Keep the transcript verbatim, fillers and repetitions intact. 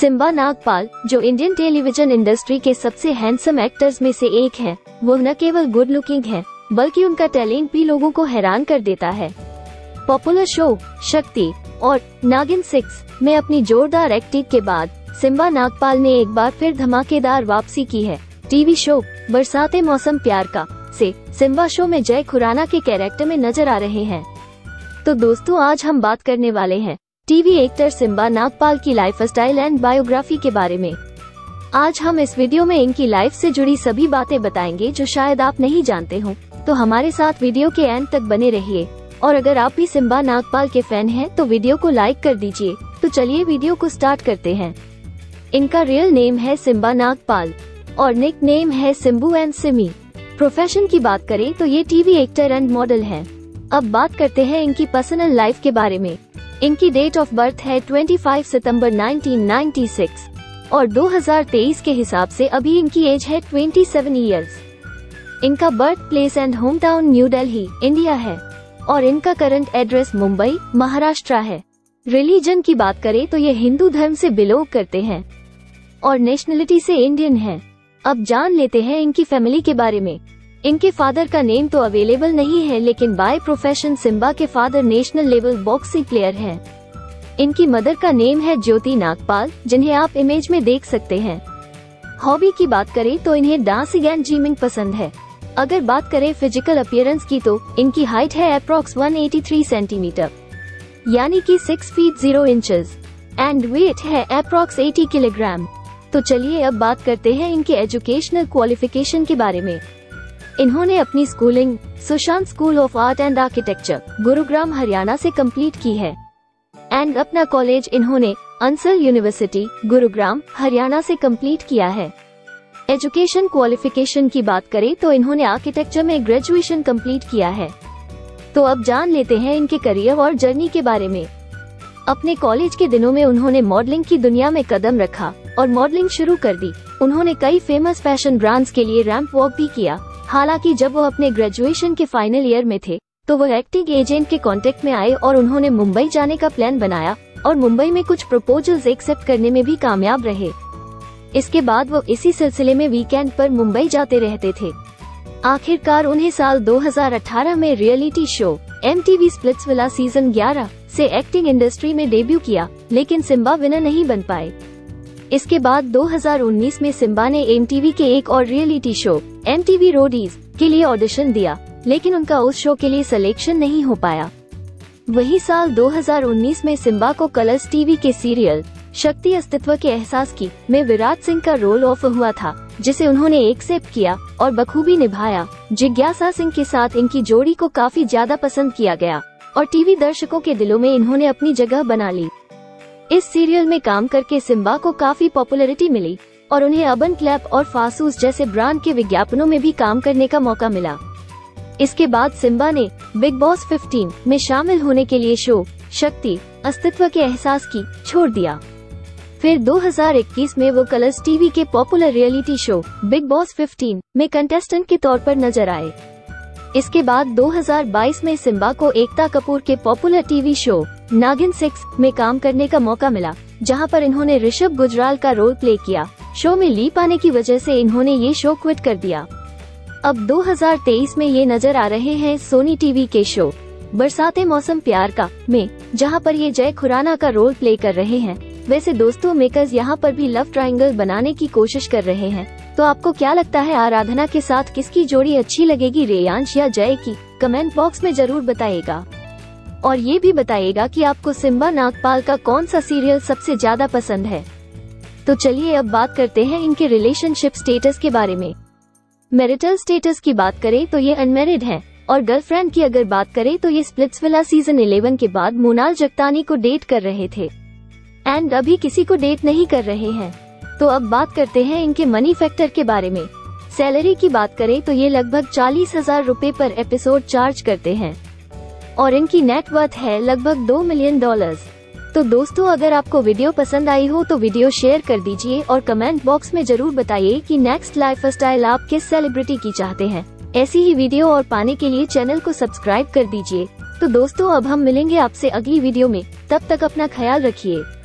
Simba Nagpal, जो Indian television industry के सबसे हैंडसम एक्टर्स में से एक हैं, वो न केवल गुड लुकिंग हैं, बल्कि उनका टैलेंट भी लोगों को हैरान कर देता है। पॉपुलर शो शक्ति और नागिन सिक्स में अपनी जोरदार एक्टिंग के बाद सिम्बा नागपाल ने एक बार फिर धमाकेदार वापसी की है। टीवी शो बरसाते मौसम प्यार का से सिम्बा शो में जय खुराना के कैरेक्टर में नजर आ रहे हैं। तो दोस्तों, आज हम बात करने वाले हैं टीवी एक्टर सिम्बा नागपाल की लाइफस्टाइल एंड बायोग्राफी के बारे में। आज हम इस वीडियो में इनकी लाइफ से जुड़ी सभी बातें बताएंगे जो शायद आप नहीं जानते हो, तो हमारे साथ वीडियो के एंड तक बने रहिए। और अगर आप भी सिम्बा नागपाल के फैन हैं तो वीडियो को लाइक कर दीजिए। तो चलिए वीडियो को स्टार्ट करते हैं। इनका रियल नेम है सिम्बा नागपाल और निक नेम है सिम्बू एंड सिमी। प्रोफेशन की बात करें तो ये टीवी एक्टर एंड मॉडल हैं। अब बात करते हैं इनकी पर्सनल लाइफ के बारे में। इनकी डेट ऑफ बर्थ है पच्चीस सितंबर उन्नीस सौ छियानवे और दो हज़ार तेईस के हिसाब से अभी इनकी एज है सत्ताईस इयर्स। इनका birthplace and hometown new Delhi, India है और इनका करंट एड्रेस मुंबई, महाराष्ट्र है। रिलीजन की बात करें तो ये हिंदू धर्म से बिलोंग करते हैं और नेशनलिटी से इंडियन हैं। अब जान लेते हैं इनकी फैमिली के बारे में। इनके फादर का नेम तो अवेलेबल नहीं है, लेकिन बाय प्रोफेशन सिम्बा के father national level boxing player हैं। इनकी मदर का नेम है ज्योति नागपाल, जिन्हें आप इमेज में देख सकते हैं। हॉबी की बात करें तो इन्हें डांसिंग एंड जिमिंग पसंद है। अगर बात करें फिजिकल अपीयरेंस की तो इनकी हाइट है अप्रोक्स एक सौ तिरासी सेंटीमीटर यानी कि six feet zero inches and weight है अप्रोक्स अस्सी किलोग्राम। तो चलिए अब बात करते हैं इनके एजुकेशनल क्वालिफिकेशन के बारे में। इन्होंने अपनी schooling Sushant school of art and architecture, Gurugram, Haryana से कंप्लीट की है एंड अपना कॉलेज इन्होंने अंसल यूनिवर्सिटी, गुरुग्राम, हरियाणा से कंप्लीट किया है। एजुकेशन क्वालिफिकेशन की बात करें तो इन्होंने आर्किटेक्चर में ग्रेजुएशन कंप्लीट किया है। तो अब जान लेते हैं इनके करियर और जर्नी के बारे में। अपने कॉलेज के दिनों में उन्होंने मॉडलिंग की दुनिया में कदम रखा और मॉडलिंग शुरू कर दी। उन्होंने कई फेमस फैशन ब्रांड्स के लिए रैंप वॉक भी किया। हालांकि जब वो अपने ग्रेजुएशन के फाइनल ईयर में थे तो वो एक्टिंग एजेंट के कांटेक्ट में आए और उन्होंने मुंबई जाने का प्लान बनाया और मुंबई में कुछ प्रपोजल्स एक्सेप्ट करने में भी कामयाब रहे। इसके बाद वो इसी सिलसिले में वीकेंड पर मुंबई जाते रहते थे। आखिरकार उन्हें साल दो हज़ार अठारह में reality show M T V Splitsvilla season ग्यारह से एक्टिंग इंडस्ट्री में डेब्यू किया, लेकिन सिम्बा विनर नहीं बन पाए। इसके बाद दो हज़ार उन्नीस में सिम्बा ने एम टी वी के एक और reality show M T V Roadies के लिए ऑडिशन दिया, लेकिन उनका उस शो के लिए सिलेक्शन नहीं हो पाया। वही साल दो हज़ार उन्नीस में सिम्बा को कलर्स टीवी के सीरियल शक्ति अस्तित्व के एहसास की में विराट सिंह का रोल ऑफर हुआ था, जिसे उन्होंने एक्सेप्ट किया और बखूबी निभाया। जिज्ञासा सिंह के साथ इनकी जोड़ी को काफी ज्यादा पसंद किया गया और टीवी दर्शकों के दिलों में इन्होंने अपनी जगह बना ली। इस सीरियल में काम करके सिम्बा को काफी पॉपुलैरिटी मिली और उन्हें अर्बन क्लैप और फासूस जैसे ब्रांड के विज्ञापनों में भी काम करने का मौका मिला। इसके बाद सिम्बा ने बिग बॉस पंद्रह में शामिल होने के लिए शो शक्ति अस्तित्व के एहसास की छोड़ दिया। फिर दो हज़ार इक्कीस में वो कलर्स टीवी के popular reality show Bigg Boss पंद्रह में कंटेस्टेंट के तौर पर नजर आए। इसके बाद दो हज़ार बाईस में सिम्बा को एकता कपूर के पॉपुलर टीवी शो नागिन छह में काम करने का मौका मिला, जहां पर इन्होंने ऋषभ गुजराल का रोल प्ले किया। शो में लीप आने की वजह से इन्होंने ये शो क्विट कर दिया। अब दो हज़ार तेईस में ये नजर आ रहे हैं सोनी टीवी के शो बरसाते मौसम प्यार का में, जहां पर ये जय खुराना का रोल प्ले कर रहे हैं। वैसे दोस्तों, मेकर्स यहाँ पर भी लव ट्रायंगल बनाने की कोशिश कर रहे हैं। तो आपको क्या लगता है आराधना के साथ किसकी जोड़ी अच्छी लगेगी, रेयांश या जय की? कमेंट बॉक्स में जरूर बताइएगा और ये भी बताइएगा कि आपको सिम्बा नागपाल का कौन सा सीरियल सबसे ज्यादा पसंद है। तो चलिए अब बात करते हैं इनके रिलेशनशिप स्टेटस के बारे में। मैरिटल स्टेटस की बात करें तो ये अनमेरिड हैं और गर्लफ्रेंड की अगर बात करें तो ये स्प्लिट्सविला सीजन इलेवन के बाद मोनाल जगतानी को डेट कर रहे थे एंड अभी किसी को डेट नहीं कर रहे हैं। तो अब बात करते हैं इनके मनी फैक्टर के बारे में। सैलरी की बात करें तो ये लगभग चालीस हजार रूपए पर एपिसोड चार्ज करते हैं और इनकी नेटवर्थ है लगभग दो मिलियन डॉलर्स। तो दोस्तों, अगर आपको वीडियो पसंद आई हो तो वीडियो शेयर कर दीजिए और कमेंट बॉक्स में जरूर बताइए कि नेक्स्ट लाइफस्टाइल आप किस सेलिब्रिटी की चाहते हैं। ऐसी ही वीडियो और पाने के लिए चैनल को सब्सक्राइब कर दीजिए। तो दोस्तों, अब हम मिलेंगे आपसे अगली वीडियो में। तब तक अपना ख्याल रखिए।